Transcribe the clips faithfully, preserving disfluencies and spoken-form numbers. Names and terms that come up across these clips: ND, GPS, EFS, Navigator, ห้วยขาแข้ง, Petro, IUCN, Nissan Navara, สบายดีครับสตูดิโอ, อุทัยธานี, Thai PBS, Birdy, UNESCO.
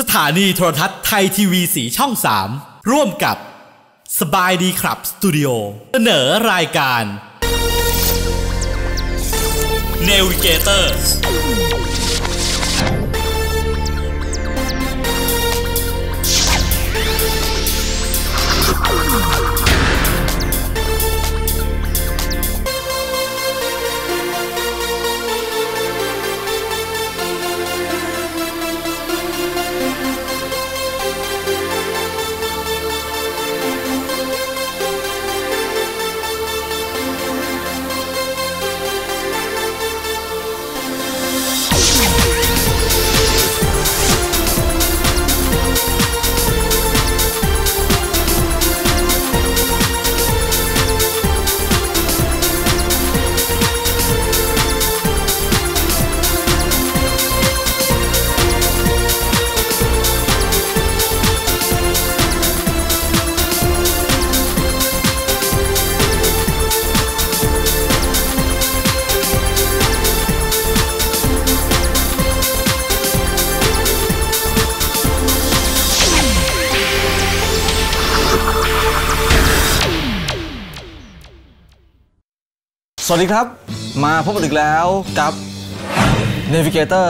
สถานีโทรทัศน์ไทยทีวีสีช่องสามร่วมกับสบายดีครับสตูดิโอเสนอรายการ Navigator สวัสดีครับมาพบกันอีกแล้วกับ Navigator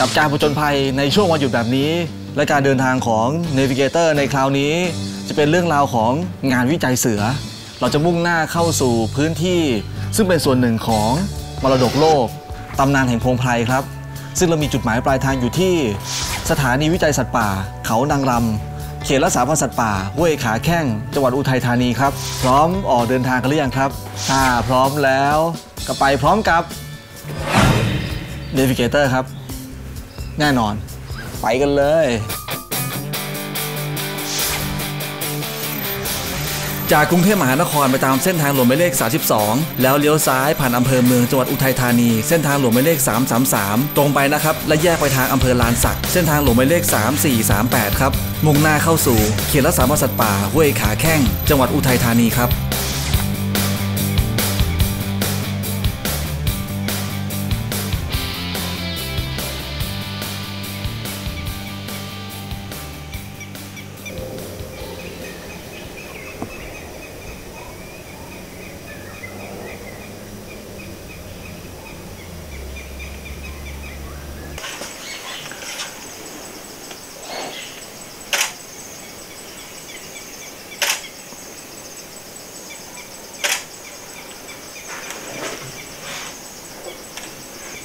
กับการผจญภัยในช่วงวันหยุดแบบนี้และการเดินทางของ Navigator ในคราวนี้จะเป็นเรื่องราวของงานวิจัยเสือเราจะมุ่งหน้าเข้าสู่พื้นที่ซึ่งเป็นส่วนหนึ่งของมรดกโลกตำนานแห่งพงไพรครับซึ่งเรามีจุดหมายปลายทางอยู่ที่สถานีวิจัยสัตว์ป่าเขานางรำเขตรักษาพันธุ์สัตว์ป่าห้วยขาแข้งจังหวัดอุทัยธานีครับพร้อมออกเดินทางกันหรือยังครับถ้าพร้อมแล้วก็ไปพร้อมกับ Navigator ครับแน่นอนไปกันเลยจากกรุงเทพมหานครไปตามเส้นทางหลวงหมายเลขสามสิบสองแล้วเลี้ยวซ้ายผ่านอำเภอเมืองจังหวัดอุทัยธานีเส้นทางหลวงหมายเลขสามสามสามตรงไปนะครับและแยกไปทางอำเภอลานสักเส้นทางหลวงหมายเลขสามสี่สามแปดครับมุ่งหน้าเข้าสู่เขตรักษาพันธุ์สัตว์ป่าห้วยขาแข้งจังหวัดอุทัยธานีครับ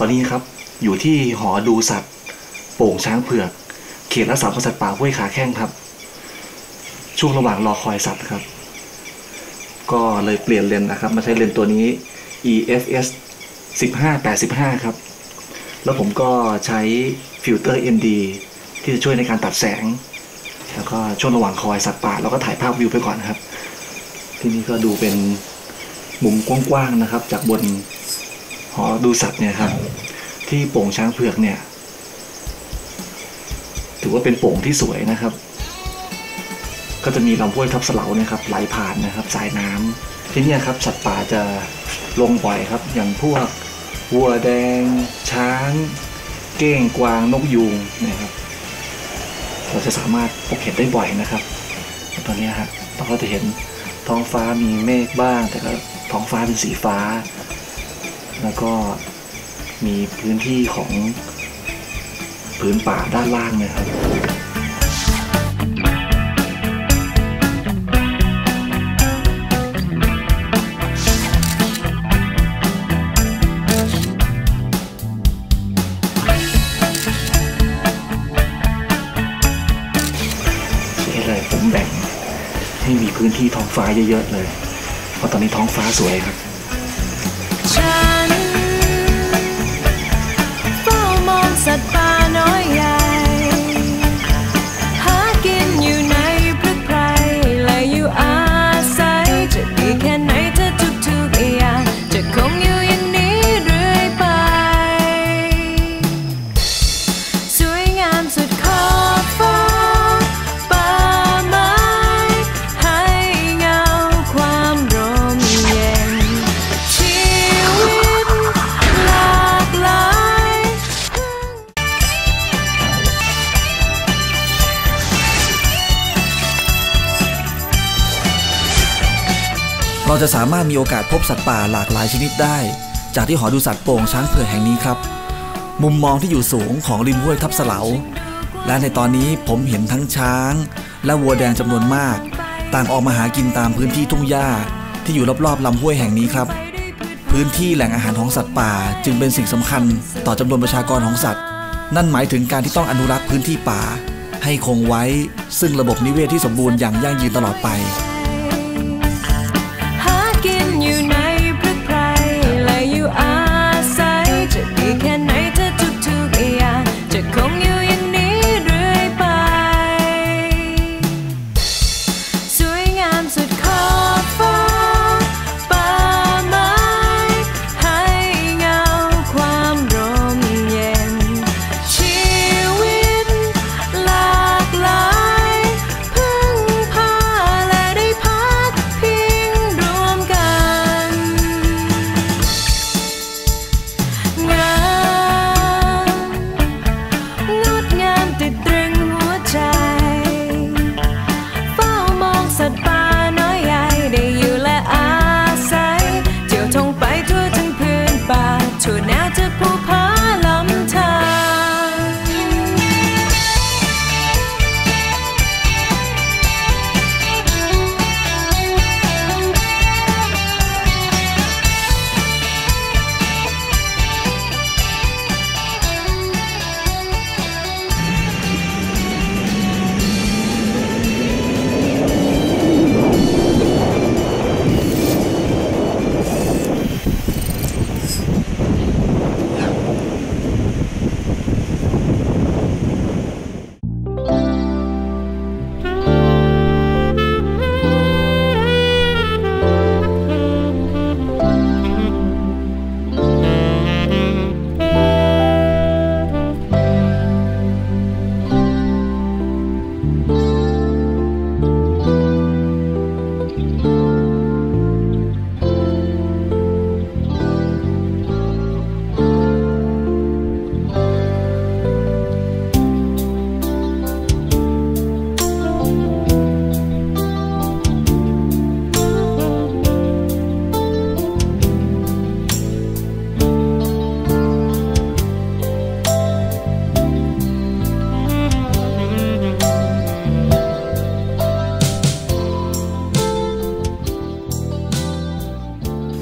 ตอนนี้ครับอยู่ที่หอดูสัตว์โป่งช้างเผือกเขตรักษาพันธุ์สัตว์ป่าห้วยขาแข้งครับช่วงระหว่างรอคอยสัตว์ครับก็เลยเปลี่ยนเลนส์นะครับมาใช้เลนส์ตัวนี้ อี เอฟ เอส สิบห้า แปด สิบห้าครับแล้วผมก็ใช้ฟิลเตอร์ เอ็น ดี ที่จะช่วยในการตัดแสงแล้วก็ช่วงระหว่างคอยสัตว์ป่าเราก็ถ่ายภาพวิวไปก่อนครับที่นี่ก็ดูเป็นมุมกว้างๆนะครับจากบนหอดูสัตว์เนี่ยครับที่โป่งช้างเผือกเนี่ยถือว่าเป็นโป่งที่สวยนะครับก็จะมีลำห้วยทับเสลาเนี่ยครับไหลผ่านนะครับสายน้ำที่นี่ครับสัตว์ป่าจะลงบ่อยครับอย่างพวกวัวแดงช้างเก้งกวางนกยูงนะครับเราจะสามารถพบเห็นได้บ่อยนะครับตอนนี้ครับเราก็จะเห็นท้องฟ้ามีเมฆบ้างแต่ก็ท้องฟ้าเป็นสีฟ้าแล้วก็มีพื้นที่ของพื้นป่าด้านล่างนะครับใช่เลยผมแบ่งให้มีพื้นที่ท้องฟ้าเยอะๆเลยเพราะตอนนี้ท้องฟ้าสวยครับสัตว์ป่าน้อยใหญ่หากินอยู่ในพฤกษ์ไพรและอยู่อาศัยจะดีแค่ไหนเธอทุกๆอย่างจะคงอยู่อย่างนี้เรื่อยไปสวยงามสุดขอบฟ้าป่าไม้ให้เงาความร่มเย็นชีวิต เราจะสามารถมีโอกาสพบสัตว์ป่าหลากหลายชนิดได้จากที่หอดูสัตว์โป่งช้างเผือกแห่งนี้ครับมุมมองที่อยู่สูงของริมห้วยทับเสลาและในตอนนี้ผมเห็นทั้งช้างและวัวแดงจำนวนมากต่างออกมาหากินตามพื้นที่ทุ่งหญ้าที่อยู่รอบๆลำห้วยแห่งนี้ครับพื้นที่แหล่งอาหารของสัตว์ป่าจึงเป็นสิ่งสำคัญต่อจำนวนประชากรของสัตว์นั่นหมายถึงการที่ต้องอนุรักษ์พื้นที่ป่าให้คงไว้ซึ่งระบบนิเวศที่สมบูรณ์อย่างยั่งยืนตลอดไป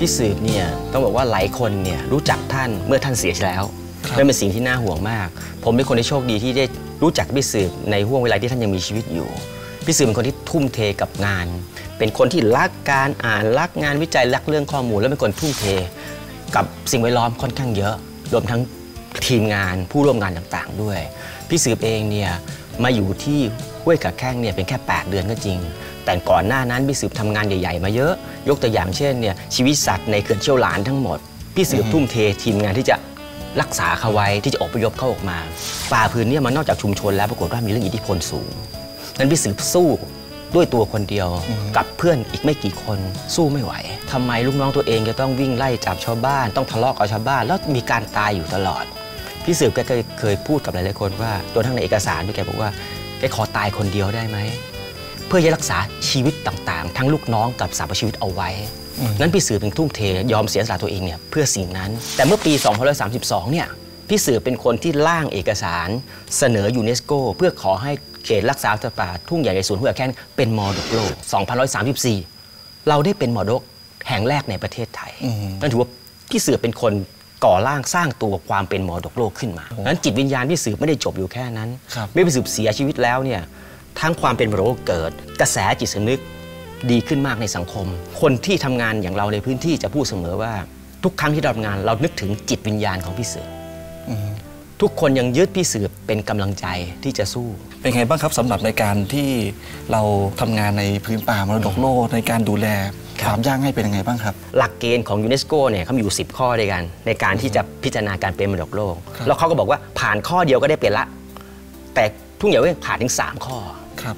พี่สืบเนี่ยต้องบอกว่าหลายคนเนี่ยรู้จักท่านเมื่อท่านเสียแล้วนั่นเป็นสิ่งที่น่าห่วงมากผมเป็นคนที่โชคดีที่ได้รู้จักพี่สืบในห่วงเวลาที่ท่านยังมีชีวิตอยู่พี่สืบเป็นคนที่ทุ่มเทกับงานเป็นคนที่รักการอ่านรักงานวิจัยรักเรื่องข้อมูลและเป็นคนทุ่มเทกับสิ่งแวดล้อมค่อนข้างเยอะรวมทั้งทีมงานผู้ร่วมงานต่างๆด้วยพี่สืบเองเนี่ยมาอยู่ที่ห้วยกระแข้งเนี่ยเป็นแค่แปดเดือนก็จริงแต่ก่อนหน้านั้นพี่สืบทำงานใหญ่ๆมาเยอะยกตัวอย่างเช่นเนี่ยชีวิตสัตว์ในเขื่อนเชี่ยวหลานทั้งหมดพี่สืบทุ่มเททีมงานที่จะรักษาเขาไว้ที่จะอพยพเขาออกมาป่าพื้นเนี่ยมันนอกจากชุมชนแล้วปรากฏว่ามีเรื่องอิทธิพลสูงนั้นพี่สืบสู้ด้วยตัวคนเดียวกับเพื่อนอีกไม่กี่คนสู้ไม่ไหวทำไมลูกน้องตัวเองจะต้องวิ่งไล่จับชาวบ้านต้องทะเลาะกับชาวบ้านแล้วมีการตายอยู่ตลอดพี่สืบแกเคยพูดกับหลายๆคนว่าตัวทั้งในเอกสารด้วยแกบอกว่าแกขอตายคนเดียวได้ไหมเพื่อจะรักษาชีวิตต่างๆทั้งลูกน้องกับสาวชีวิตเอาไว้นั้นพี่สืบเป็นทุ่มเทยอมเสียสละตัวเองเนี่ยเพื่อสิ่งนั้นแต่เมื่อปีสองพันห้าร้อยสามสิบสองเนี่ยพี่สืบเป็นคนที่ร่างเอกสารเสนอยูเนสโกเพื่อขอให้เขตรักษาสัตว์ป่าทุ่งใหญ่ในสวนห้วยแข้งเป็นมรดกโลกสองพันห้าร้อยสามสิบสี่เราได้เป็นมรดกแห่งแรกในประเทศไทยนั่นถือว่าพี่สืบเป็นคนก่อร่างสร้างตัวความเป็นมรดกโลกขึ้นมานั้นจิตวิญญาณพี่สืบไม่ได้จบอยู่แค่นั้นไม่พี่สืบเสียชีวิตแล้วเนี่ยทั้งความเป็นมรดกเกิดกระแสจิตสำนึกดีขึ้นมากในสังคมคนที่ทำงานอย่างเราในพื้นที่จะพูดเสมอว่าทุกครั้งที่เราทำงานเรานึกถึงจิตวิญญาณของพี่สืบทุกคนยังยึดพี่สืบเป็นกำลังใจที่จะสู้เป็นไงบ้างครับสำหรับในการที่เราทำงานในพื้นป่ามรดกโลกในการดูแลความยั่งให้เป็นยังไงบ้างครับหลักเกณฑ์ของยูเนสโกเนี่ยเขามีอยู่สิบข้อด้วยกันในการที่จะพิจารณาการเป็นมรดกโลกแล้วเขาก็บอกว่าผ่านข้อเดียวก็ได้เป็นละแต่ทุ่งใหญ่ผ่านถึงสามข้อ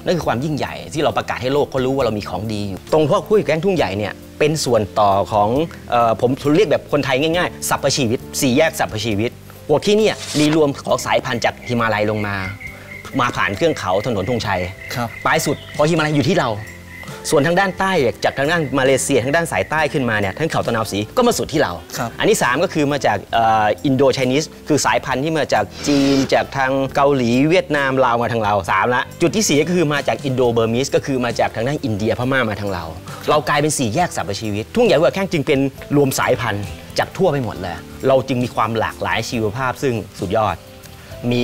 นั่นคือความยิ่งใหญ่ที่เราประกาศให้โลกเขารู้ว่าเรามีของดีอยู่ตรงพวกห้วยแข้งทุ่งใหญ่เนี่ยเป็นส่วนต่อของเอ่อผมเรียกแบบคนไทยง่ายๆสัพพชีวิตสี่แยกสัพพชีวิตพวกที่เนี่ยมีรวมของสายพันธุ์จากหิมาลัยลงมามาผ่านเครื่องเขาถนนธงชัยปลายสุดพอหิมาลัยอยู่ที่เรา ส่วนทางด้านใต้จากทางด้านมาเลเซียทางด้านสายใต้ขึ้นมาเนี่ยทั้งเขาตะนาวศรีก็มาสุดที่เราอันที่สามก็คือมาจากอินโดไชนีสคือสายพันธุ์ที่มาจากจีนจากทางเกาหลีเวียดนามลาวมาทางเราสามละจุดที่สี่ก็คือมาจากอินโดเบอร์มิสก็คือมาจากทางด้านอินเดียพม่ามาทางเราเรากลายเป็นสี่แยกสรรพชีวิตทุ่งใหญ่หัวแข้งจึงเป็นรวมสายพันธุ์จากทั่วไปหมดเลยเราจึงมีความหลากหลายชีวภาพซึ่งสุดยอดมี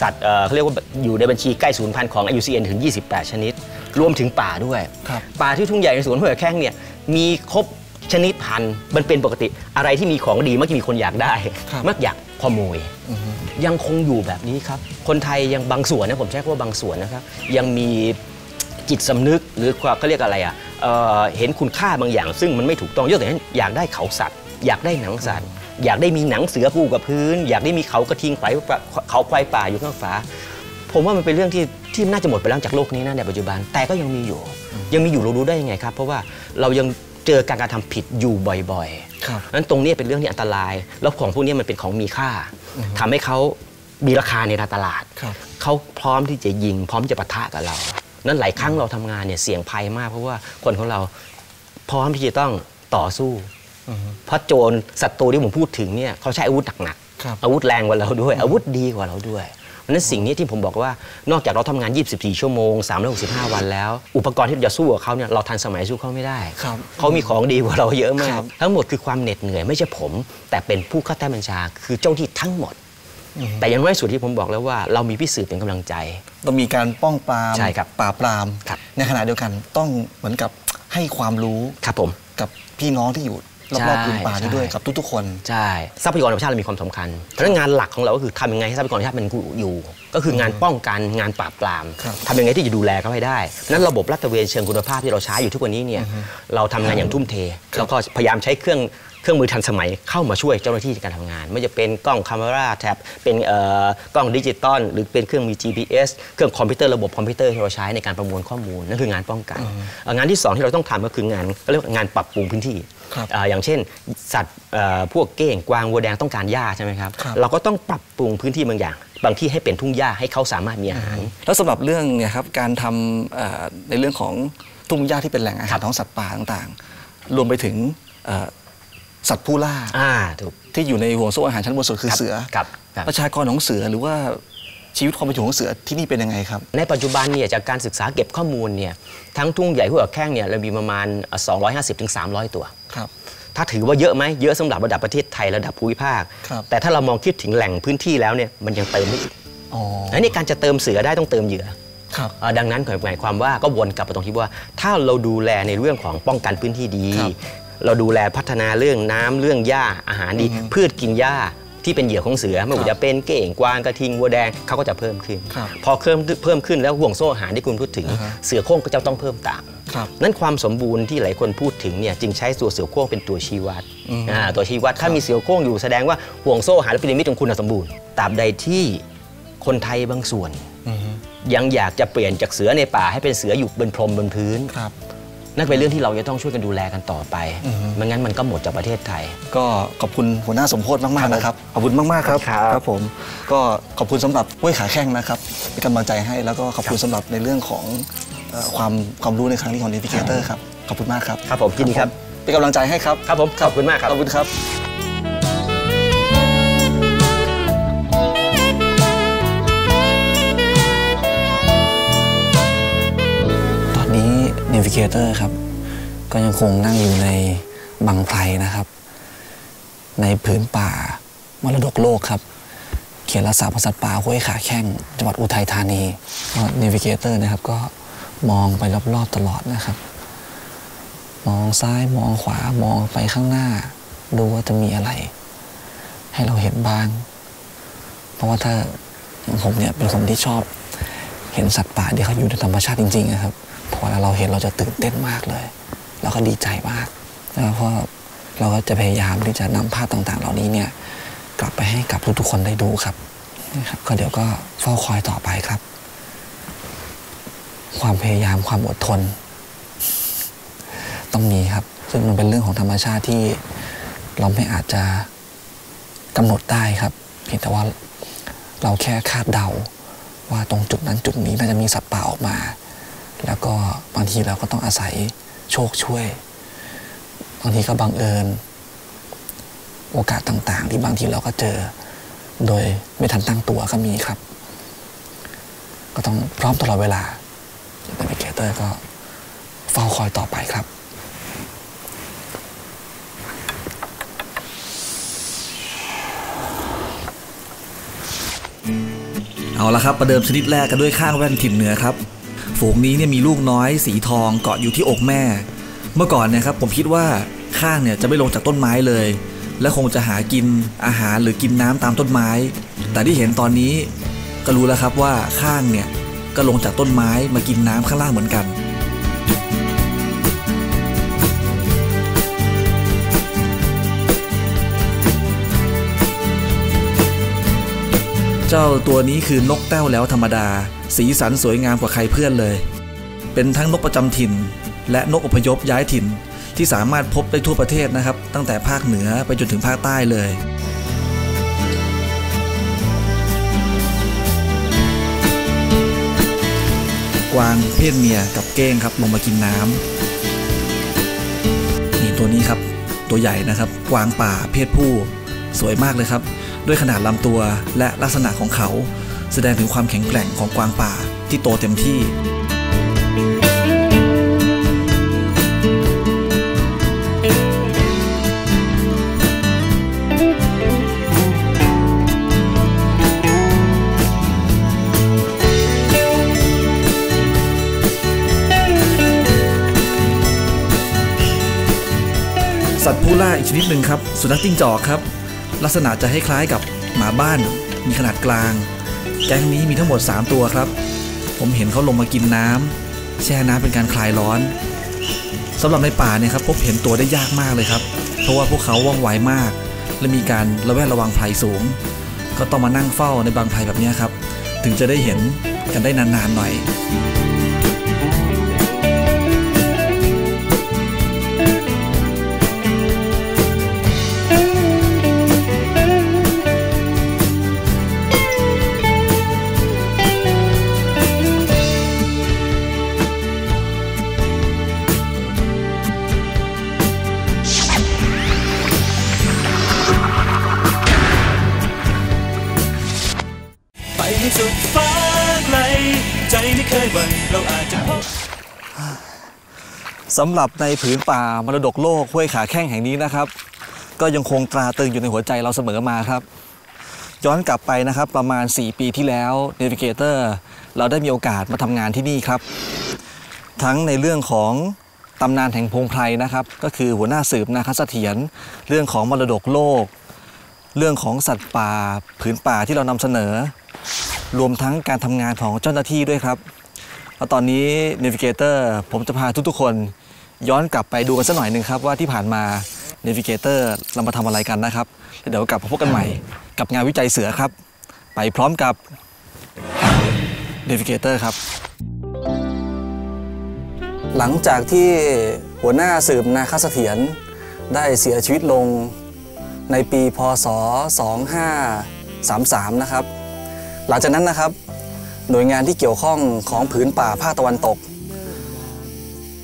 สัตว์เขาเรียกว่าอยู่ในบัญชีใกล้สูญพันธุ์ของ ไอ ยู ซี เอ็น ถึงยี่สิบแปดชนิดรวมถึงป่าด้วยป่าที่ทุ่งใหญ่ในสวนห้วยแข้งเนี่ยมีครบชนิดพันธุ์มันเป็นปกติอะไรที่มีของดีมักจะมีคนอยากได้มักอยากขโมยยังคงอยู่แบบนี้ครับคนไทยยังบางส่วนนะผมใช้คำว่าบางส่วนนะครับยังมีจิตสำนึกหรือความเขาเรียกอะไรอ่ะเห็นคุณค่าบางอย่างซึ่งมันไม่ถูกต้องยกตัวอย่างอยากได้เขาสัตว์อยากได้หนังสัตว์อยากได้มีหนังเสือปูกับพื้นอยากได้มีเขากระทิงไฟเขาควายป่าอยู่ข้างฟ้าผมว่ามันเป็นเรื่องที่ที่น่าจะหมดไปแล้วจากโลกนี้นะในปัจจุบันแต่ก็ยังมีอยู่ยังมีอยู่เรารู้ได้ยังไงครับเพราะว่าเรายังเจอการกระทำผิดอยู่บ่อยๆนั้นตรงนี้เป็นเรื่องที่อันตรายแล้วของพวกนี้มันเป็นของมีค่าทำให้เขามีราคาในตลาดเขาพร้อมที่จะยิงพร้อมจะปะทะกับเรานั้นหลายครั้งเราทำงานเนี่ยเสี่ยงภัยมากเพราะว่าคนของเราพร้อมที่จะต้องต่อสู้เพราะโจรศัตรูที่ผมพูดถึงเนี่ยเขาใช้อาวุธหนักๆอาวุธแรงกว่าเราด้วยอาวุธดีกว่าเราด้วยเพราะฉะนั้นสิ่งนี้ที่ผมบอกว่านอกจากเราทำงานยี่สิบสี่ชั่วโมงสามร้อยหกสิบห้าวันแล้วอุปกรณ์ที่จะสู้กับเขาเนี่ยเราทันสมัยสู้เขาไม่ได้เขามีของดีกว่าเราเยอะมากทั้งหมดคือความเหน็ดเหนื่อยไม่ใช่ผมแต่เป็นผู้ข้าราชการคือเจ้าที่ทั้งหมดแต่อย่างน้อยสุดที่ผมบอกแล้วว่าเรามีพิสูจน์เป็นกำลังใจต้องมีการป้องปรามปราบปรามในขณะเดียวกันต้องเหมือนกับให้ความรู้ครับผมกับพี่น้องที่อยู่รอบๆพื้นป่าด้วยกับทุกๆคนใช่ทรัพยากรธรรมชาติเรามีความสำคัญเพราะงานหลักของเราก็คือทำยังไงให้ทรัพยากรธรรมชาติมันอยู่ก็คืองานป้องกันงานปราบปรามทำยังไงที่จะดูแลเขาให้ได้นั้นระบบลาดตระเวนเชิงคุณภาพที่เราใช้อยู่ทุกวันนี้เนี่ยเราทำงานอย่างทุ่มเทแล้วก็พยายามใช้เครื่องเครื่องมือทันสมัยเข้ามาช่วยเจ้าหน้าที่ในการทำงานไม่ว่าจะเป็นกล้องคาเมราแท็บเป็นกล้องดิจิตอลหรือเป็นเครื่องมี จี พี เอส เครื่องคอมพิวเตอร์ระบบคอมพิวเตอร์ที่เราใช้ในการประมวลข้อมูลนั่นคืองานป้องกันงานที่สองที่เราต้องทำก็คืองานเรียกว่างานปรับปรุงพื้นที่อย่างเช่นสัตว์พวกเก้งกวางวัวแดงต้องการหญ้าใช่ไหมครับเราก็ต้องปรับปรุงพื้นที่บางอย่างบางที่ให้เป็นทุ่งหญ้าให้เขาสามารถมีอาหารแล้วสำหรับเรื่องเนี่ยครับการทำในเรื่องของทุ่งหญ้าที่เป็นแหล่งอาหารของสัตว์ป่าต่างๆรวมไปถึงสัตว์ผู้ล่าที่อยู่ในห่วงโซ่อาหารชั้นบนสุดคือเสือประชากรของเสือหรือว่าชีวิตความเป็นอยู่ของเสือที่นี่เป็นยังไงครับในปัจจุบันเนี่ยจากการศึกษาเก็บข้อมูลเนี่ยทั้งทุ่งใหญ่หัวแข้งเนี่ยเรามีประมาณ สองร้อยห้าสิบถึงสามร้อย ตัวครับถ้าถือว่าเยอะไหมเยอะสำหรับระดับประเทศไทยระดับภูมิภาคแต่ถ้าเรามองคิดถึงแหล่งพื้นที่แล้วเนี่ยมันยังเติมไม่อีกและในการจะเติมเสือได้ต้องเติมเหยื่อดังนั้นหมายความว่าก็วนกลับไปตรงที่ว่าถ้าเราดูแลในเรื่องของป้องกันพื้นที่ดีเราดูแลพัฒนาเรื่องน้ำเรื่องหญ้าอาหารดีพืชกินหญ้าที่เป็นเหยื่อของเสือไม่ว่าจะเป็นเก้งกวางกระทิงวัวแดงเขาก็จะเพิ่มขึ้นพอเพิ่มเพิ่มขึ้นแล้วห่วงโซ่อาหารที่คุณพูดถึงเสือโคร่งก็จะต้องเพิ่มตามนั้นความสมบูรณ์ที่หลายคนพูดถึงเนี่ยจึงใช้ตัวเสือโคร่งเป็นตัวชี้วัดตัวชี้วัดถ้ามีเสือโคร่งอยู่แสดงว่าห่วงโซ่อาหารและพีระมิดของคุณสมบูรณ์ตราบใดที่คนไทยบางส่วนยังอยากจะเปลี่ยนจากเสือในป่าให้เป็นเสืออยู่บนพรมบนพื้นนั่นเป็นเรื่องที่เราจะต้องช่วยกันดูแลกันต่อไปไม่งั้นมันก็หมดจากประเทศไทยก็ขอบคุณหัวหน้าสมโพธิมากๆนะครับขอบคุณมากๆครับครับผมก็ขอบคุณสำหรับห้วยขาแข้งนะครับเป็นกำลังใจให้แล้วก็ขอบคุณสำหรับในเรื่องของความความรู้ในครั้งนี้ของ Navigator ครับขอบคุณมากครับครับผมยินดีครับเป็นกำลังใจให้ครับครับผมขอบคุณมากครับขอบคุณครับNavigator ครับก็ยังคงนั่งอยู่ในบางไพรนะครับในผืนป่ามรดกโลกครับเขตรักษาพันธุ์สัตว์ป่าห้วยขาแข้งจังหวัดอุทัยธานี Navigator นะครับก็มองไปรอบๆตลอดนะครับมองซ้ายมองขวามองไปข้างหน้าดูว่าจะมีอะไรให้เราเห็นบ้างเพราะว่าถ้าอย่างผมเนี่ยเป็นคนที่ชอบเห็นสัตว์ป่าที่เขาอยู่ในธรรมชาติจริงๆนะครับพอเราเห็นเราจะตื่นเต้นมากเลยแล้วก็ดีใจมากแล้วก็เราก็จะพยายามที่จะนำภาพต่างๆเหล่านี้เนี่ยกลับไปให้กับทุกๆคนได้ดูครับนะครับก็เดี๋ยวก็เฝ้าคอยต่อไปครับความพยายามความอดทนต้องมีครับซึ่งมันเป็นเรื่องของธรรมชาติที่เราไม่อาจจะกำหนดได้ครับเพียงแต่ว่าเราแค่คาดเดาว่าตรงจุดนั้นจุดนี้น่าจะมีสัตว์ป่าออกมา แล้วก็บางทีเราก็ต้องอาศัยโชคช่วยบางทีก็บังเอิญโอกาสต่างๆที่บางทีเราก็เจอโดยไม่ทันตั้งตัวก็มีครับก็ต้องพร้อมตลอดเวลา Navigator ก็เฝ้าคอยต่อไปครับเอาละครับประเดิมชนิดแรกกันด้วยข้างแว่นถิ่นเหนือครับฝูงนี้เนี่ยมีลูกน้อยสีทองเกาะอยู่ที่อกแม่เมื่อก่อนเนี่ยครับผมคิดว่าข้างเนี่ยจะไม่ลงจากต้นไม้เลยและคงจะหากินอาหารหรือกินน้ำตามต้นไม้แต่ที่เห็นตอนนี้ก็รู้แล้วครับว่าข้างเนี่ยก็ลงจากต้นไม้มากินน้ำข้างล่างเหมือนกันเจ้าตัวนี้คือนกแต้วแล้วธรรมดาสีสันสวยงามกว่าใครเพื่อนเลยเป็นทั้งนกประจำถิ่นและนกอพยพย้ายถิ่นที่สามารถพบได้ทั่วประเทศนะครับตั้งแต่ภาคเหนือไปจนถึงภาคใต้เลยกวางเพศเมียกับเก้งครับลงมากินน้ำนี่ตัวนี้ครับตัวใหญ่นะครับกวางป่าเพศผู้สวยมากเลยครับด้วยขนาดลำตัวและลักษณะของเขาแสดงถึงความแข็งแกร่งของกวางป่าที่โตเต็มที่สัตว์ผู้ล่าอีกชนิดหนึ่งครับสุนัขจิ้งจอกครับลักษณะจะคล้ายๆกับหมาบ้านมีขนาดกลางแก๊งนี้มีทั้งหมดสามตัวครับผมเห็นเขาลงมากินน้ำแช่น้ำเป็นการคลายร้อนสำหรับในป่าเนี่ยครับพบเห็นตัวได้ยากมากเลยครับเพราะว่าพวกเขาว่องไวมากและมีการระแวดระวังภัยสูงก็ต้องมานั่งเฝ้าในบางภัยแบบนี้ครับถึงจะได้เห็นกันได้นานๆหน่อยสำหรับในผืนป่ามรดกโลกห้วยขาแข้งแห่งนี้นะครับก็ยังคงตราตรึงอยู่ในหัวใจเราเสมอมาครับย้อนกลับไปนะครับประมาณสี่ปีที่แล้ว Navigator เราได้มีโอกาสมาทำงานที่นี่ครับทั้งในเรื่องของตำนานแห่งพงไพรนะครับก็คือหัวหน้าสืบนาคเสถียรเรื่องของมรดกโลกเรื่องของสัตว์ป่าผืนป่าที่เรานำเสนอรวมทั้งการทำงานของเจ้าหน้าที่ด้วยครับแล้วตอนนี้ Navigator ผมจะพาทุกๆคนย้อนกลับไปดูกันสักหน่อยหนึ่งครับว่าที่ผ่านมา Navigator เรามาทำอะไรกันนะครับเดี๋ยวกลับมาพบกันใหม่กับงานวิจัยเสือครับไปพร้อมกับ Navigator ครับหลังจากที่หัวหน้าสืบนาคเสถียรได้เสียชีวิตลงในปีพ.ศ. สองพันห้าร้อยสามสิบสาม นะครับหลังจากนั้นนะครับหน่วยงานที่เกี่ยวข้องของผืนป่าภาคตะวันตก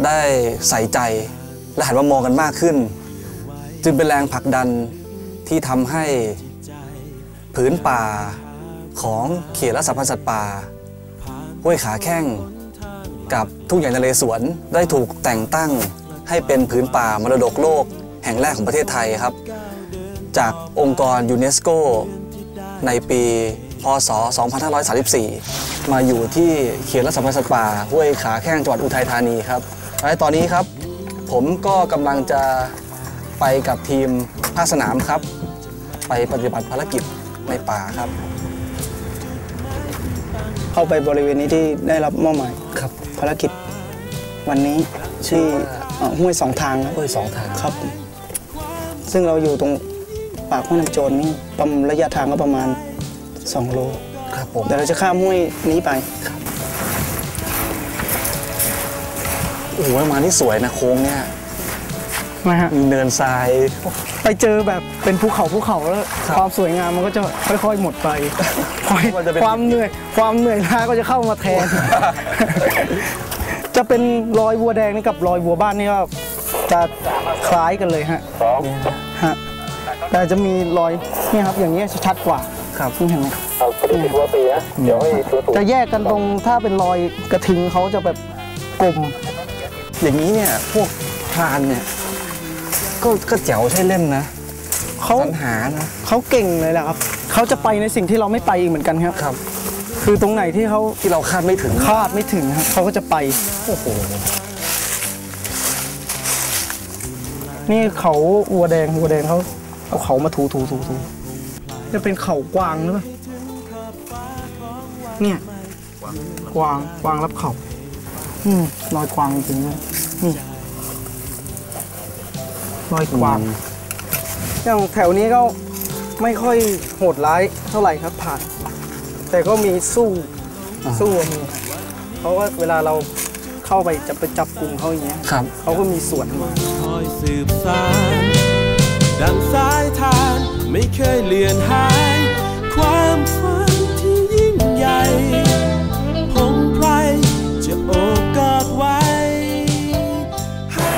ได้ใส่ใจและหันมามองกันมากขึ้นจึงเป็นแรงผลักดันที่ทำให้ผืนป่าของเขตรักษาพันธุ์สัตว์ป่าห้วยขาแข้งกับทุ่งใหญ่นเรศวรได้ถูกแต่งตั้งให้เป็นผืนป่ามรดกโลกแห่งแรกของประเทศไทยครับจากองค์กรยูเนสโกในปีพ.ศ. สองพันห้าร้อยสามสิบสี่ มาอยู่ที่เขตรักษาพันธุ์สัตว์ป่าห้วยขาแข้งจังหวัดอุทัยธานีครับและตอนนี้ครับผมก็กำลังจะไปกับทีมภาคสนามครับไปปฏิบัติภารกิจในป่าครับเข้าไปบริเวณนี้ที่ได้รับมอบหมายครับภารกิจวันนี้ที่ห้วยสองทางห้วยสองทางครับซึ่งเราอยู่ตรงปากห้วยน้ำโจรนี่ระยะทางก็ประมาณสองโลครับผมเดี๋ยวเราจะข้ามห้วยนี้ไปครับโอ้โหมาที่สวยนะโค้งเนี่ยมาฮะเนินทรายไปเจอแบบเป็นภูเขาภูเขาแล้วความสวยงามมันก็จะค่อยๆหมดไปความเหนื่อยความเหนื่อยล้าก็จะเข้ามาแทน จะเป็นรอยวัวแดงนี่กับรอยวัวบ้านนี่ก็จะคล้ายกันเลยฮะฮะแต่จะมีรอยนี่ครับอย่างนี้ชัดกว่าครับนี่เห็นไหมครับจะแยกกันตรงถ้าเป็นรอยกระทิงเขาจะแบบกลมอย่างนี้เนี่ยพวกพรานเนี่ยก็ก็แจ๋วใช่เล่นนะเขาหานะเขาเก่งเลยแหละครับเขาจะไปในสิ่งที่เราไม่ไปอีกเหมือนกันครับครับคือตรงไหนที่เขาที่เราคาดไม่ถึงคาดไม่ถึงครับเขาก็จะไปโอ้โหนี่เขาวัวแดงวัวแดงเขาเอาเขามาถูถูถูถูจะเป็นเขากวางหรือเปล่าเนี่ยกวางกวางรับเขาอืมรอยกวางจริงเลยนี่รอยกวางอย่างแถวนี้ก็ไม่ค่อยโหดร้ายเท่าไหร่ครับผ่านแต่ก็มีสู้สู้มีเพราะว่าเวลาเราเข้าไปจะไปจับกลุ่มเขาอย่างเงี้ยเขาก็มีส่วนมาคอยสืบสานดังสายทานไม่เคยเลือนหายความฝันที่ยิ่งใหญ่พงไพรจะโอกาสไว้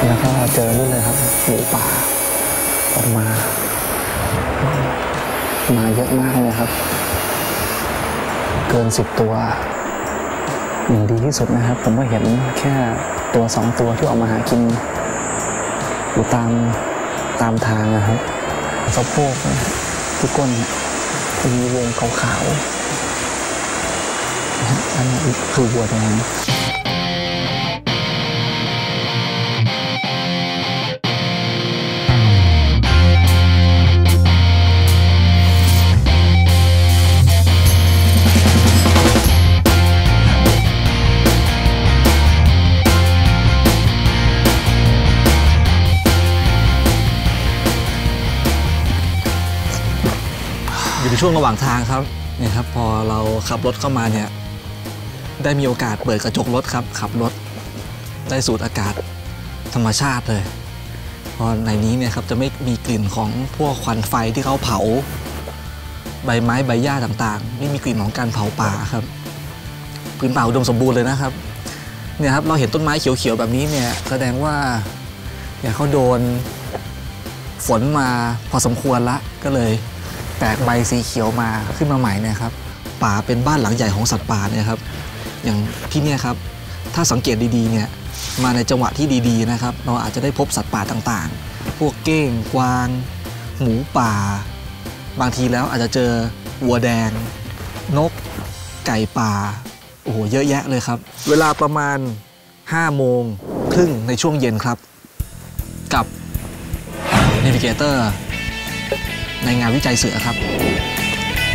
แล้วก็เจอนู่นเลยครับหมูป่าออกมามาเยอะมากเลยครับเกินสิบตัวอย่างดีที่สุดนะครับผมก็เห็นแค่ตัวสองตัวที่ออกมาหากินอยู่ตามตามทางนะครับสะโพกที่ก้นมีวงขาวๆอันนี้คือวัวแดงช่วงระหว่างทางครับเนี่ยครับพอเราขับรถเข้ามาเนี่ยได้มีโอกาสเปิดกระจกรถครับขับรถได้สูดอากาศธรรมชาติเลยพอในนี้เนี่ยครับจะไม่มีกลิ่นของพวกควันไฟที่เขาเผาใบไม้ใบหญ้าต่างๆไม่มีกลิ่นของการเผาป่าครับพื้นป่าอุดมสมบูรณ์เลยนะครับเนี่ยครับเราเห็นต้นไม้เขียวๆแบบนี้เนี่ยแสดงว่าเนี่ยเขาโดนฝนมาพอสมควรละก็เลยแตกใบสีเขียวมาขึ้นมาใหม่นะครับป่าเป็นบ้านหลังใหญ่ของสัตว์ป่าเนี่ยครับอย่างที่เนี่ยครับถ้าสังเกตดีๆเนี่ยมาในจังหวะที่ดีๆนะครับเราอาจจะได้พบสัตว์ป่าต่างๆพวกเก้งกวางหมูป่าบางทีแล้วอาจจะเจอวัวแดงนกไก่ป่าโอ้โหเยอะแยะเลยครับเวลาประมาณห้าโมงครึ่งในช่วงเย็นครับกับ Navigatorในงานวิจัยเสือครับแดนสวรรค์จะกว้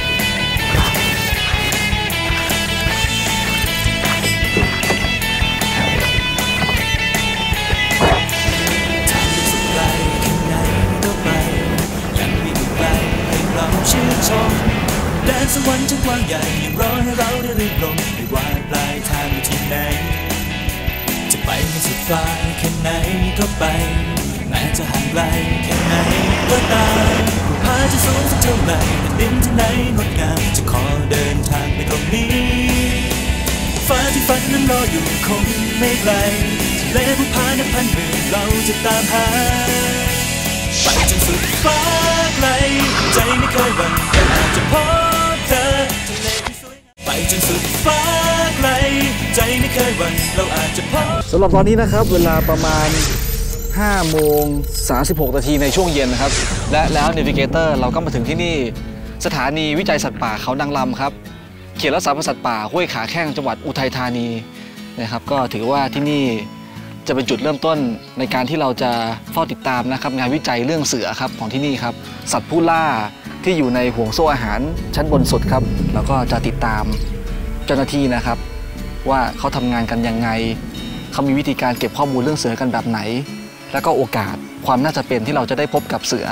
างใหญ่รอให้เราได้ริบลมไม่ว่าปลายทางอยู่ที่ไหนจะไปให้สุดฟ้าแค่ไหนก็ไปแม้จะห่างไกลแค่ไหนก็ตามพาจะสูงสักเท่าไหร่แต่ดินที่ไหนงดงามจะขอเดินทางไปตรงนี้ฟ้าที่ฝันนั้นรออยู่คงไม่ไกลทะเลผู้พานับพันหมื่นเราจะตามหาไปจนสุดฟ้าไกลใจไม่เคยหวั่นแต่อาจจะพบเธอทะเลที่สวยไปจนสุดฟ้าไกลใจไม่เคยหวั่นเราอาจจะพบสำหรับตอนนี้นะครับเวลาประมาณห้าโมงสามสิบหกนาทีในช่วงเย็นนะครับและแล้ว Navigator เราก็มาถึงที่นี่สถานีวิจัยสัตว์ป่าเขานางรำครับเขตรักษาพันธุ์สัตว์ป่าห้วยขาแข้งจังหวัดอุทัยธานีนะครับก็ถือว่าที่นี่จะเป็นจุดเริ่มต้นในการที่เราจะเฝ้าติดตามนะครับงานวิจัยเรื่องเสือครับของที่นี่ครับสัตว์ผู้ล่าที่อยู่ในห่วงโซ่อาหารชั้นบนสุดครับแล้วก็จะติดตามเจ้าหน้าที่นะครับว่าเขาทำงานกันยังไงเขามีวิธีการเก็บข้อมูลเรื่องเสือกันแบบไหนแล้วก็โอกาสความน่าจะเป็นที่เราจะได้พบกับเสือ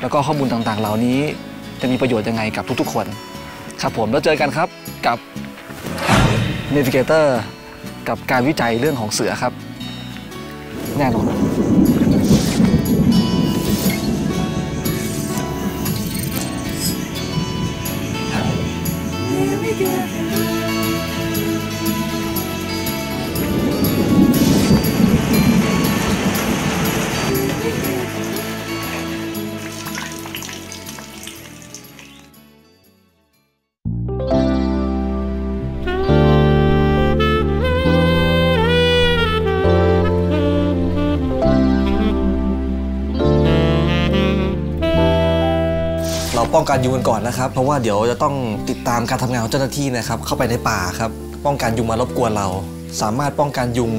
แล้วก็ข้อมูลต่างๆเหล่านี้จะมีประโยชน์ยังไงกับทุกๆคนครับผมแล้วเจอกันครับกับ Navigator กับการวิจัยเรื่องของเสือครับแน่นอน ป้องกันยุงกันก่อนนะครับเพราะว่าเดี๋ยวจะต้องติดตามการทำงานของเจ้าหน้าที่นะครับเข้าไปในป่าครับป้องกันยุงมารบกวนเราสามารถป้องกันยุง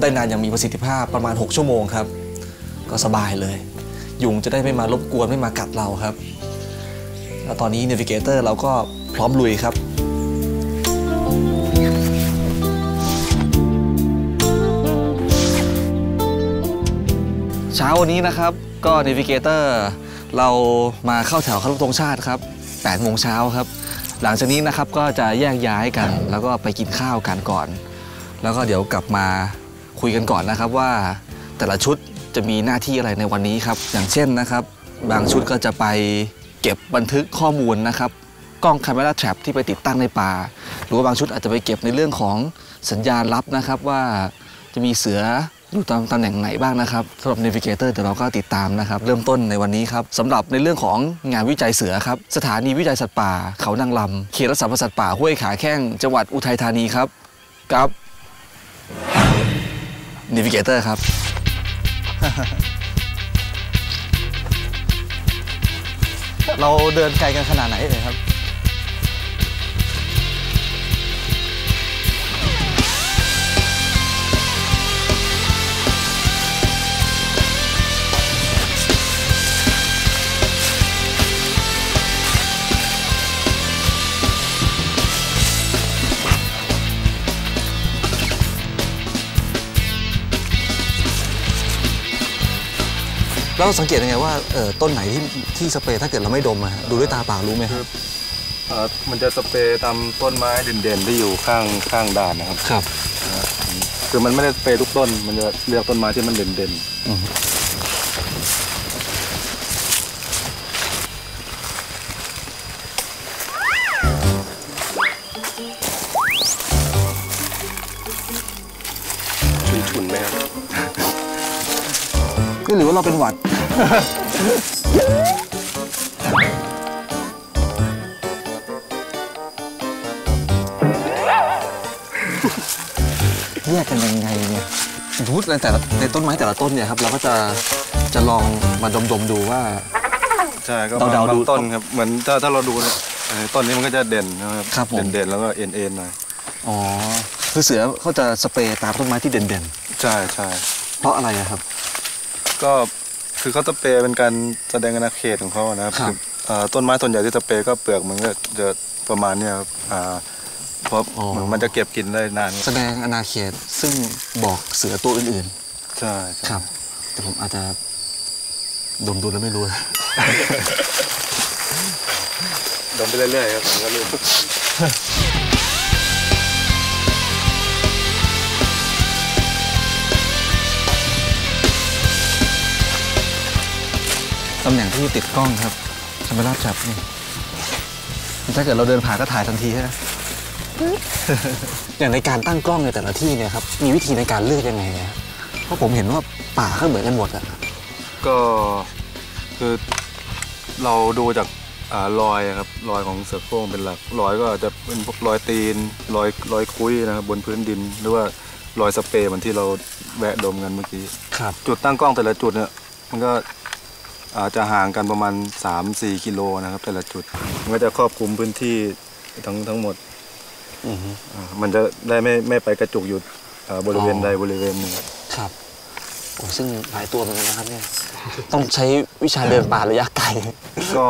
ได้นานอย่างมีประสิทธิภาพประมาณหกชั่วโมงครับก็สบายเลยยุงจะได้ไม่มารบกวนไม่มากัดเราครับแล้วตอนนี้ Navigator เราก็พร้อมลุยครับเช้าวันนี้นะครับก็ Navigator เรามาเข้าแถวเคารพธงชาติครับแปดโมงเช้าครับหลังจากนี้นะครับก็จะแยกย้ายกันแล้วก็ไปกินข้าวกันก่อนแล้วก็เดี๋ยวกลับมาคุยกันก่อนนะครับว่าแต่ละชุดจะมีหน้าที่อะไรในวันนี้ครับอย่างเช่นนะครับบางชุดก็จะไปเก็บบันทึกข้อมูลนะครับกล้อง Camera Trap ที่ไปติดตั้งในป่าหรือว่าบางชุดอาจจะไปเก็บในเรื่องของสัญญาณลับนะครับว่าจะมีเสืออยู่ตามตำแหน่งไหนบ้างนะครับสำหรับ Navigator เดี๋ยวเราก็ติดตามนะครับเริ่มต้นในวันนี้ครับสำหรับในเรื่องของงานวิจัยเสือครับสถานีวิจัยสัตว์ป่าเขานางลำเขตรักษาพันธุ์สัตว์ป่าห้วยขาแข้งจังหวัดอุทัยธานีครับกับ Navigator ครับ เราเดินไกลกันขนาดไหนเลยครับเราสังเกตยังไงว่าต้นไหนที่ที่สเปรย์ถ้าเกิดเราไม่ดมอะดูด้วยตาเปล่ารู้ไหมครับมันจะสเปรย์ตามต้นไม้เด่นๆที่อยู่ข้างข้างด่านนะครับครับคือมันไม่ได้สเปรย์ทุกต้นมันจะเลือกต้นไม้ที่มันเด่นๆชุ่มชุ่นไหมครับก็หรือว่าเราเป็นหวัดแยกกันยังไงเนี่ยสมมติในแต่ละในต้นไม้แต่ละต้นเนี่ยครับเราก็จะจะลองมาดมๆดูว่าใช่ก็บางต้นครับเหมือนถ้าถ้าเราดูเนี่ยต้นนี้มันก็จะเด่นนะครับเด่นๆแล้วก็เอ็นเอ็นหน่อยอ๋อคือเสือเขาจะสเปรย์ตามต้นไม้ที่เด่นๆใช่ใช่เพราะอะไรครับก็คือเขาสเปรย์เป็นการแสดงอาณาเขตของเขานะครับต้นไม้ส่วนใหญ่ที่สเปรย์ก็เปลือกมันก็จะประมาณนี้ครับเพราะมันจะเก็บกินได้นานแสดงอาณาเขตซึ่งบอกเสือตัวอื่นๆใช่ครับแต่ผมอาจจะดมดูแล้วไม่รู้ดมไปเรื่อยๆครับผมก็รู้ตำแหน่งที่ติดกล้องครับทำไปราบจับนี่ถ้าเกิดเราเดินผ่านก็ถ่ายทันทีใช่ไหมอย่างในการตั้งกล้องในแต่ละที่เนี่ยครับมีวิธีในการเลือกยังไงครับเพราะผมเห็นว่าป่าก็เหมือนกันหมดอ่ะก็คือเราดูจากรอยครับรอยของเสือโคร่งเป็นหลักรอยก็จะเป็นพวกรอยตีนรอยรอยคุ้ยนะครับบนพื้นดินหรือว่ารอยสเปรย์เหมือนที่เราแวะดมกันเมื่อกี้ครับจุดตั้งกล้องแต่ละจุดเนี่ยมันก็อาจจะห่างกันประมาณ สามถึงสี่ กิโลนะครับแต่ละจุดมันก็จะครอบคลุมพื้นที่ทั้งทั้งหมดมันจะได้ไม่ไม่ไปกระจุกอยู่บริเวณใดบริเวณหนึ่งครับโอ้ซึ่งหลายตัวเหมือนกันนะครับเนี่ยต้องใช้วิชาเดินป่าระยะไกลก็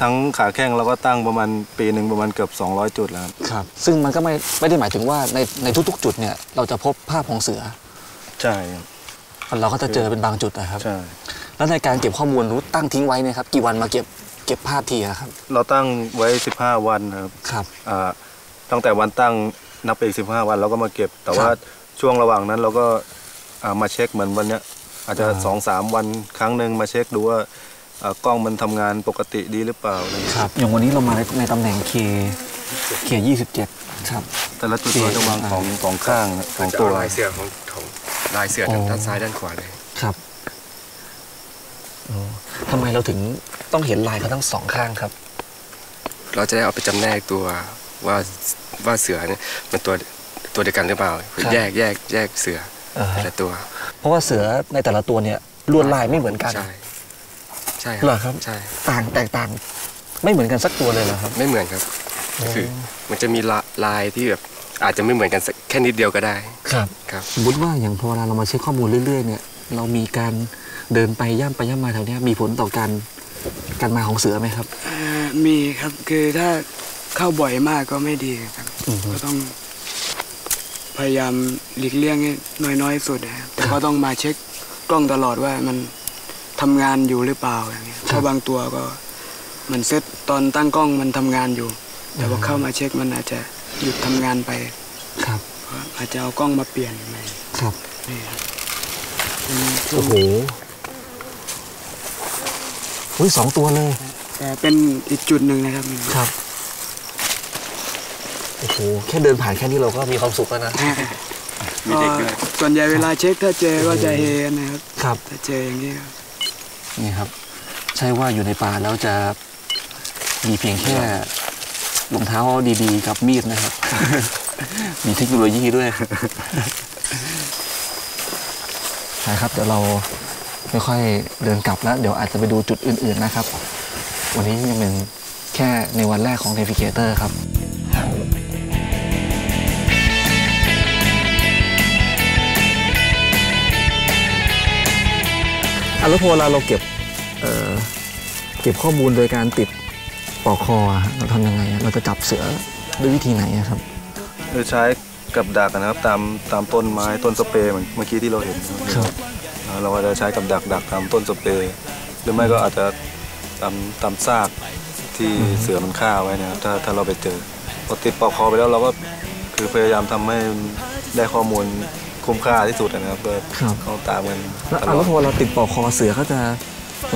ทั้งขาแข้งเราก็ตั้งประมาณปีหนึ่งประมาณเกือบสองร้อยจุดแล้วครับซึ่งมันก็ไม่ไม่ได้หมายถึงว่าในในทุกๆจุดเนี่ยเราจะพบภาพของเสือใช่เราก็จะเจอเป็นบางจุดนะครับใช่แล้วในการเก็บข้อมูลรู้ตั้งทิ้งไว้เนี่ยครับกี่วันมาเก็บเก็บภาพทีครับเราตั้งไว้สิบห้าวันครับครับตั้งแต่วันตั้งนับไปอีกสิบห้าวันเราก็มาเก็บแต่ว่าช่วงระหว่างนั้นเราก็มาเช็คเหมือนวันนี้อาจจะ สองถึงสาม วันครั้งหนึ่งมาเช็คดูว่ากล้องมันทำงานปกติดีหรือเปล่าครับอย่างวันนี้เรามาในตำแหน่ง K K ยี่สิบเจ็ดครับแต่ละจุดเราจะวางของสองข้างของตัวลายเสือของของลายเสือด้านซ้ายด้านขวาเลยครับทำไมเราถึงต้องเห็นลายเขาทั้งสองข้างครับเราจะได้เอาไปจำแนกตัวว่าว่าเสือเนี่ยมันตัวตัวเดียวกันหรือเปล่าแยกแยกแยกเสือแต่ละตัวเพราะว่าเสือในแต่ละตัวเนี่ยลวดลายไม่เหมือนกันใช่ใช่ครับใช่ต่างแตกต่าง ไม่เหมือนกันสักตัวเลยเหรอครับไม่เหมือนครับคือมันจะมีลายที่แบบอาจจะไม่เหมือนกันแค่นิดเดียวก็ได้ครับครับสมมติว่าอย่างพอเรามาเช็คข้อมูลเรื่อยๆเนี่ยเรามีการเดินไปย่ำไปย่ำมาแถวนี้มีผลต่อการการมาของเสือไหมครับมีครับคือถ้าเข้าบ่อยมากก็ไม่ดีครับก็ต้องพยายามหลีกเลี่ยงให้น้อยๆสุดนะครับแต่ก็ต้องมาเช็คกล้องตลอดว่ามันทำงานอยู่หรือเปล่าอย่างเงี้ยถ้าบางตัวก็มันเซตตอนตั้งกล้องมันทำงานอยู่แต่พอเข้ามาเช็คมันอาจจะหยุดทำงานไปครับอาจจะเอากล้องมาเปลี่ยนใหม่ครับนี่ครับโอ้โหอุ้ยสองตัวเลยแต่เป็นอีกจุดหนึ่งนะครับครับโอ้โหแค่เดินผ่านแค่นี้เราก็มีความสุขแล้วนะมีเด็กด้วยส่วนใหญ่เวลาเช็คถ้าเจอก็จะเฮนะครับครับถ้าเจออย่างนี้นี่ครับใช่ว่าอยู่ในป่าแล้วจะมีเพียงแค่รองเท้าดีๆกับมีดนะครับมีเทคโนโลยีด้วยใช่ครับเดี๋ยวเราไม่ค่อยเดินกลับแล้วเดี๋ยวอาจจะไปดูจุดอื่นๆนะครับวันนี้ยังเป็นแค่ในวันแรกของ Navigator ครับอารมณ์พอเราเราเก็บเอ่อเก็บข้อมูลโดยการติดปอกคอเราทำยังไงเราจะจับเสือด้วยวิธีไหนครับโดยใช้กับดักนะครับตามตามต้นไม้ต้นสเปรย์เหมือนเมื่อกี้ที่เราเห็นครับเราอาจจะใช้กับดักดักตามต้นสเปรย์หรือไม่ก็อาจจะตามตามซากที่เสือมันฆ่าไว้นะครับถ้าถ้าเราไปเจอพอติดปอกคอไปแล้วเราก็คือพยายามทำให้ได้ข้อมูลคุ้มค่าที่สุดนะครับเพื่อเข้าตามกันแล้วพอเราติดปอกคอเสือเขาจะ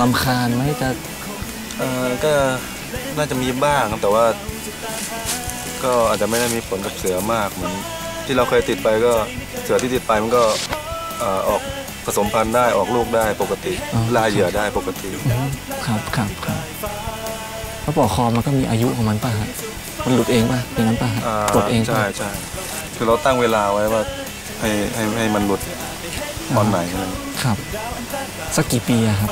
รำคาญไหมจะเออก็น่าจะมีบ้างครับแต่ว่าก็อาจจะไม่ได้มีผลกับเสือมากเหมือนที่เราเคยติดไปก็เสือที่ติดไปมันก็ออกผสมพันธุ์ได้ออกลูกได้ปกติล่าเหยื่อได้ปกติครับครับครับแล้วปอกคอมันก็มีอายุของมันป่ะฮะมันหลุดเองป่ะเป็นนั้นป่ะกดเองใช่ใช่คือเราตั้งเวลาไว้ว่าให้ให้ให้มันหลุดตอนไหนครับสักกี่ปีอะครับ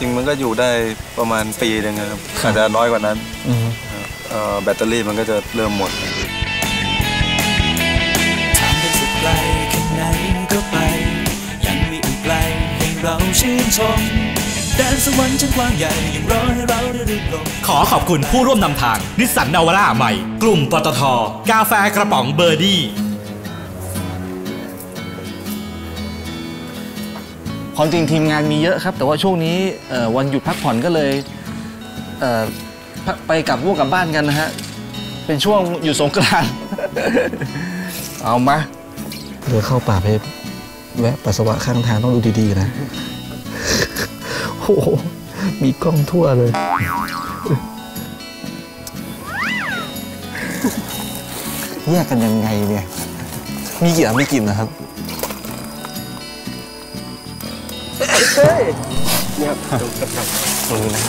จริงมันก็อยู่ได้ประมาณปีนึงครับอาจจะน้อยกว่านั้นแบตเตอรี่มันก็จะเริ่มหมดขอขอบคุณผู้ร่วมนำทางนิสสันนาวาร่าใหม่กลุ่มปตท.กาแฟกระป๋องเบอร์ดี้ความจริงทีมงานมีเยอะครับแต่ว่าช่วงนี้วันหยุดพักผ่อนก็เลยไปกลับพวกกลับบ้านกันนะฮะเป็นช่วงอยู่สงกรานต์เอามาเดี๋ยวเข้าป่าไปแวะปัสสาวะข้างทางต้องดูดีๆนะโอ้โหมีกล้องทั่วเลยแยกกันยังไงเนี่ยมีกี่อันไม่กินนะครับเฮ้ยเนี่ยตรงกับตรงนี้นะ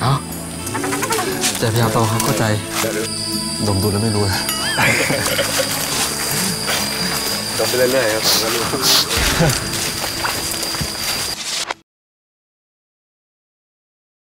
เอาจะพยายามต่อครับเข้าใจดมดูแล้วไม่รู้นะดมไปเรื่อยๆครับ